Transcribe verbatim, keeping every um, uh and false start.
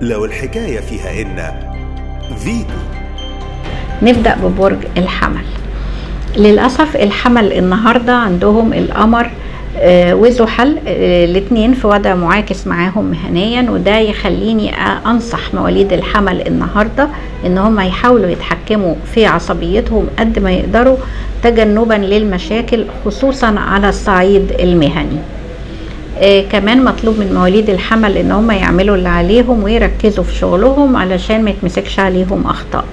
لو الحكاية فيها إن فيتو. نبدأ ببرج الحمل. للأسف الحمل النهاردة عندهم القمر وزحل الاثنين في وضع معاكس معاهم مهنيا، وده يخليني انصح مواليد الحمل النهارده ان هم يحاولوا يتحكموا في عصبيتهم قد ما يقدروا تجنبا للمشاكل، خصوصا على الصعيد المهني. آه كمان مطلوب من مواليد الحمل ان هم يعملوا اللي عليهم ويركزوا في شغلهم علشان ما يتمسكش عليهم اخطاء.